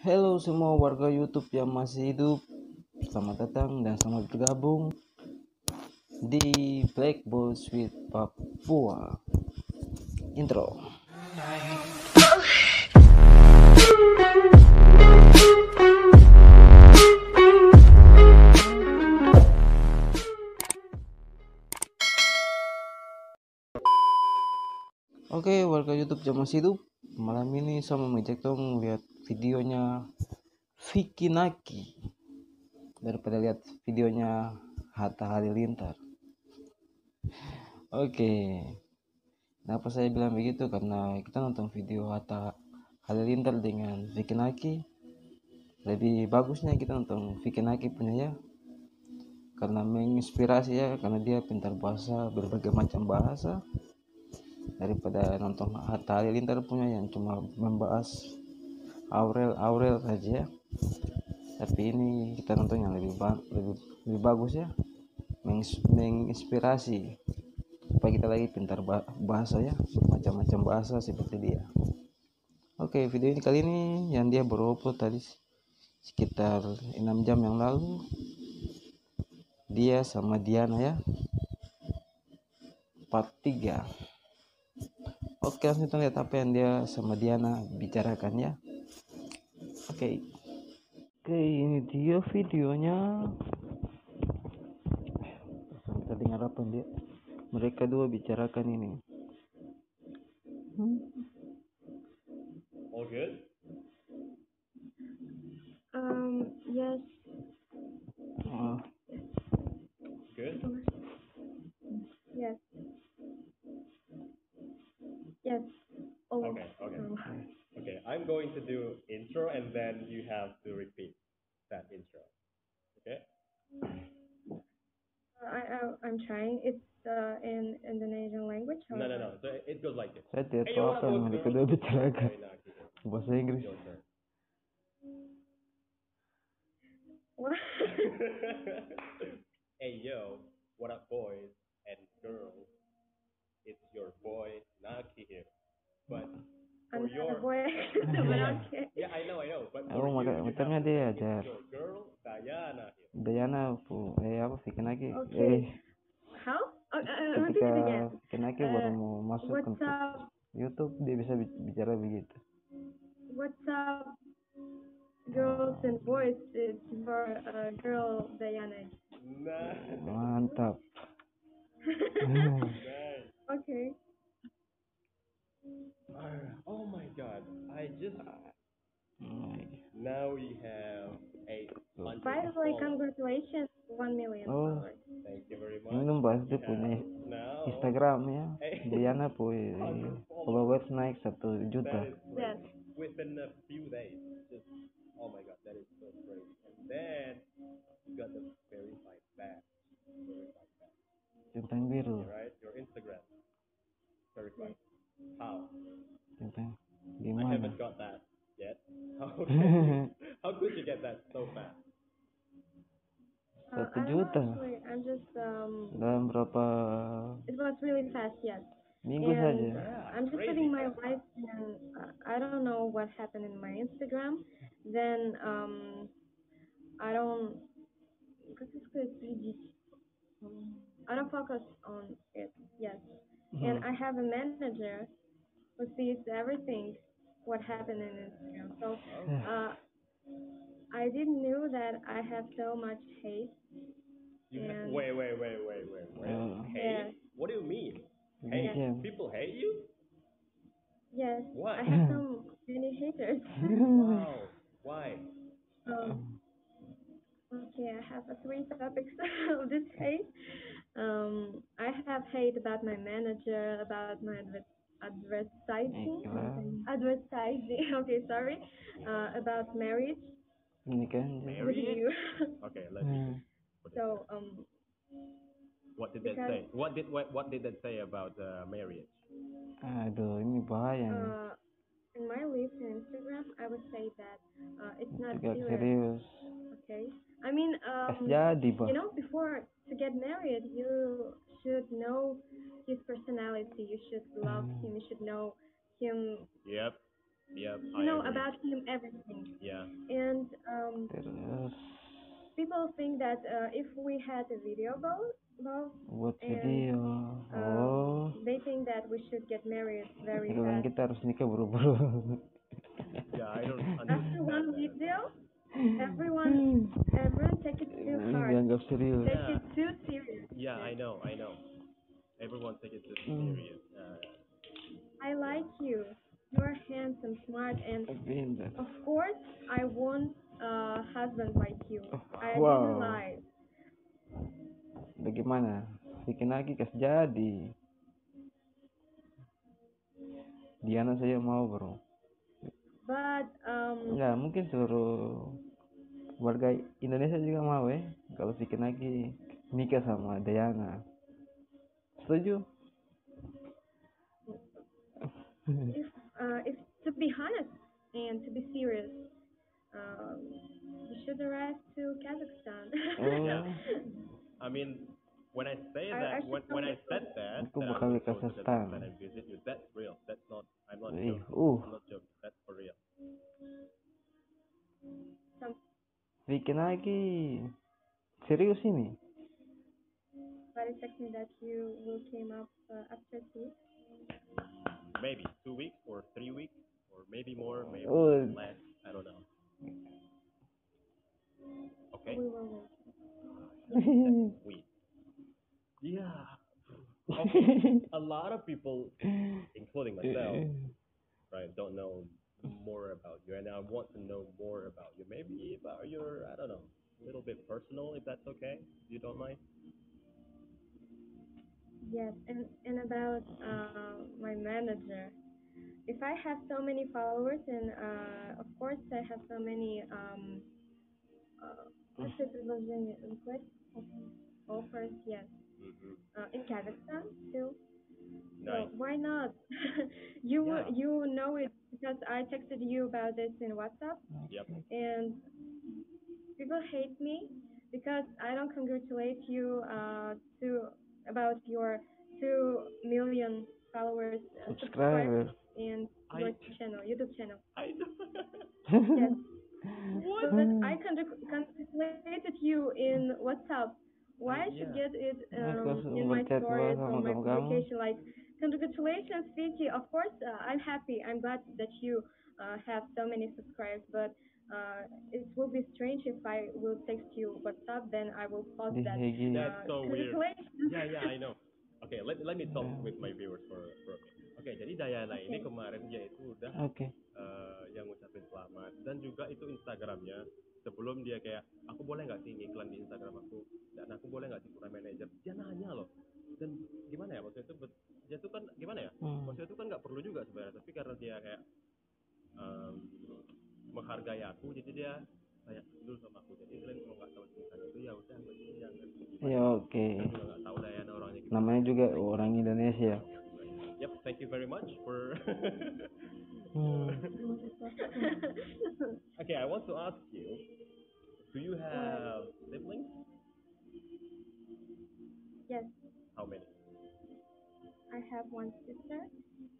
Halo semua warga YouTube yang masih hidup, selamat datang dan selamat bergabung di Blackboys Sweet Papua. Intro. Oke, warga YouTube yang masih hidup, malam ini saya mau ngecek dong lihat videonya Fikinaki daripada lihat videonya Atta Halilintar. Oke, kenapa saya bilang begitu? Karena kita nonton video Atta Halilintar dengan Fikinaki, lebih bagusnya kita nonton Fikinaki punya ya, karena menginspirasi ya, karena dia pintar bahasa, berbagai macam bahasa, daripada nonton Atta Halilintar punya yang cuma membahas Aurel saja. Tapi ini kita nonton yang lebih bagus ya, menginspirasi supaya kita lagi pintar bahasa ya, macam-macam bahasa seperti dia. Oke, video ini kali ini yang dia baru upload tadi sekitar 6 jam yang lalu, dia sama Dayana ya, part 3. Oke, langsung kita lihat apa yang dia sama Dayana bicarakan ya. Oke, ini dia videonya. Kita dengar apa dia mereka dua bicarakan ini. All good? Yes. Good? Yes. Yes. Oh. Okay. I'm going to do intro and then you have to repeat that intro. Okay? I'm trying. It's in Indonesian language. Or no. So it goes like this. Bahasa Inggris. What? Hey yo, what up boys and girls? It's your boy Naki here. But for your boy, yeah, I know. But dia ada girl Dayana here. Dayana apa Fikinaki? How? Repeat it again. Fikinaki baru mau masuk ke YouTube, dia bisa bicara begitu. What's up, girls and boys? It's for girl Dayana. Nah. Mantap. Okay. Oh my god, I just now we have 800. By the way, congratulations, 1 million. Oh, thank you very much. Minum bahas dia punya Instagram ya, Dayana punya followers naik 1 juta. Yes. Within a few days, just oh my god, that is so crazy. And then you got the verified badge. Centang biru. Right, your Instagram verified. How? I haven't got that yet. How could you get that so fast? 1 juta. I'm just dalam berapa? It was really fast, yes. Minggu saja. I'm just living my life, and I don't know what happened in my Instagram. Then I don't focus on it. Yes. And I have a manager who sees everything what happened in Instagram. So I didn't know that I have so much hate. Wait. Hate? Yeah. What do you mean? Hate? Yeah. People hate you? Yes. Why? I have so many haters. Wow. Why? Okay, I have 3 topics of this hate. I have hate about my manager, about my advertising. Okay, sorry. About marriage. Marriage? Okay, let's see. So What did that say about marriage? In my life on Instagram, I would say that it's not serious. Okay. I mean, you know, before to get married, you should know his personality. You should love him. You should know him. Yep. Yeah. I know about him everything. Yeah. And people think that if we had a video call, they think that we should get married very fast. Kita harus nikah buru-buru. Yeah, I don't understand. After one video, everyone take it too hard. Take it too serious. Yeah, I know. Everyone take it too serious. I like you. You're handsome, smart, and of course, I want a husband like you. I didn't lie. Bagaimana? Fikinaki kas jadi. Diana saya mau bro. But ya mungkin seluruh warga Indonesia juga mau kalau Fikinaki nikah sama Dayana. Setuju? If to be honest and to be serious, you should arrive to Kazakhstan. I mean, when I say that, when I said that, that I visit you, that's real. That's not. I'm not joking. I'm not joking. That's for real. Fikinaki, serious ini. But it's actually that you will came up after 2 weeks. Maybe 2 weeks or 3 weeks or maybe more, maybe less. I don't know. Okay. We will wait. Sweet. Yeah. Okay. A lot of people, including myself, right, don't know more about you, and I want to know more about you. Maybe about your, I don't know, a little bit personal, if that's okay. You don't mind? Yes, and about my manager. If I have so many followers, and of course I have so many offers, yes, in Kazakhstan still. Nice. So why not? You know it because I texted you about this in WhatsApp. Yep. And people hate me because I don't congratulate you about your 2 million followers subscribers and your YouTube channel. I know. Yes. What? But I congratulated you in WhatsApp. Why I should get it in my stories or my communication? Like, congratulations, Fiki. Of course, I'm happy. I'm glad that you have so many subscribers. But it will be strange if I will text you WhatsApp. Then I will pause that. That's so weird. Yeah, I know. Okay, let me talk with my viewers for a minute. Okay, jadi Dayana ini kemarin yaitu udah yang ngucapin selamat, dan juga itu Instagramnya sebelum dia kayak aku boleh nggak sih ngiklan di Instagram aku, dan aku boleh nggak sih kurang manajer, dia nanya loh. Dan gimana ya waktu itu, dia tuh kan gimana ya waktu itu kan nggak perlu juga sebenarnya, tapi karena dia kayak menghargai aku, jadi dia kayak dulu sama aku, jadi kalian kalau nggak tahu Instagram itu ya udah jangan. Ya oke. Namanya juga orang Indonesia. Yep, thank you very much for. Okay, I want to ask you, do you have siblings? Yes. How many? I have one sister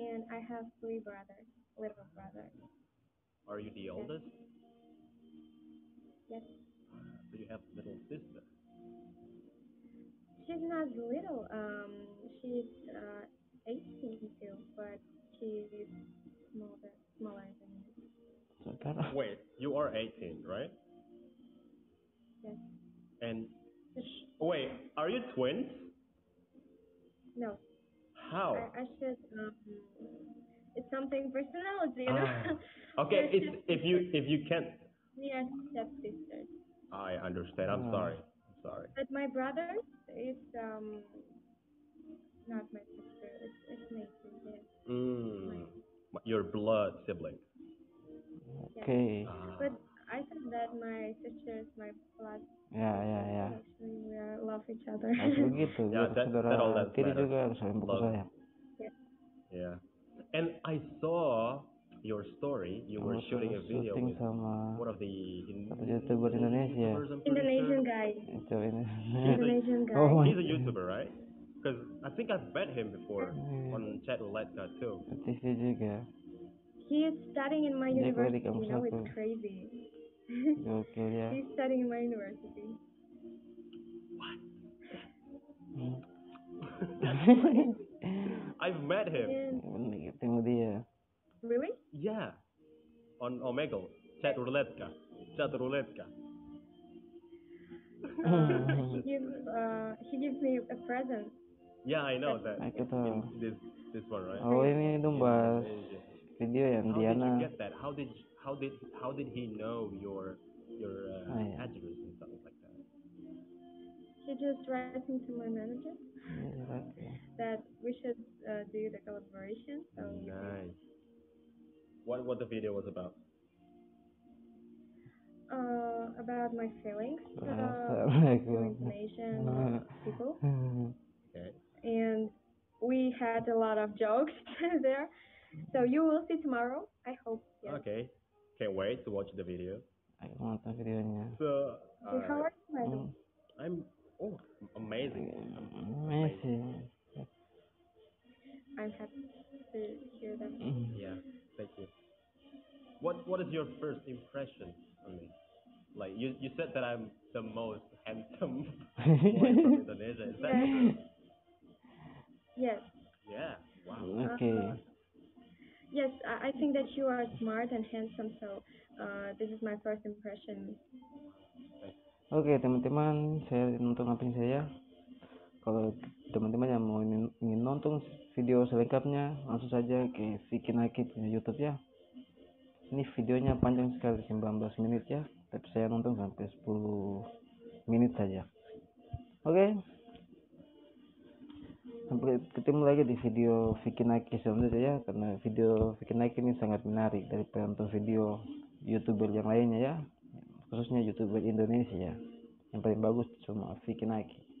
and I have 3 brothers, little brothers. Are you the oldest? Yes. So you have a little sister. She's not little, she's 18 too, but she is smaller than me. Wait, you are 18, right? Yes. And, wait, are you twins? No. How? I should, it's something personal, you know? Okay, if you can't. We are step-sisters. I understand, I'm sorry. But my brother is, not my sister, it's my sister. Your blood sibling. Yeah. Okay. But I think that my sister is my blood. Yeah. Actually, we love each other. Yeah, that all that matters. Love. Yeah. And I saw your story. You were shooting a video with one of the YouTubers in Indonesia. Indonesian guy. Oh, he's a YouTuber, right? Because I think I've met him before on Chat Ruletka too. He is studying in my university. You know, it's crazy. Okay, yeah. He's studying in my university. What? I've met him. Yeah. Really? Yeah. On Omegle. Chat Ruletka. He gives me a present. Yeah, I know that. This one, right? Oh, ini itu bahas video yang Dayana. How did you get that? How did he know your address and something like that? He just writes to my manager that we should do the collaboration. So nice. What the video was about? About my feelings, information, people, okay. And we had a lot of jokes there. So you will see tomorrow, I hope. Yes. Okay, can't wait to watch the video. I want the video. Yeah. So how are you, madam? I'm amazing. Amazing. I'm happy to hear that. Yeah, thank you. What is your first impression? Like you said that I'm the most handsome boy from Indonesia. Is that true? Yes. Yeah. Wow. Okay. Yes, I think that you are smart and handsome. So this is my first impression. Okay, teman-teman, saya nonton apa saja. Kalau teman-teman yang mau ingin nonton video selengkapnya, langsung saja ke Fikinaki punya YouTube ya. Ini videonya panjang sekali, 19 menit ya, tapi saya nonton sampai 10 menit saja. Oke, sampai ketemu lagi di video Fikinaki selanjutnya ya, karena video Fikinaki ini sangat menarik dari penonton video youtuber yang lainnya ya, khususnya youtuber Indonesia ya, yang paling bagus cuma Fikinaki.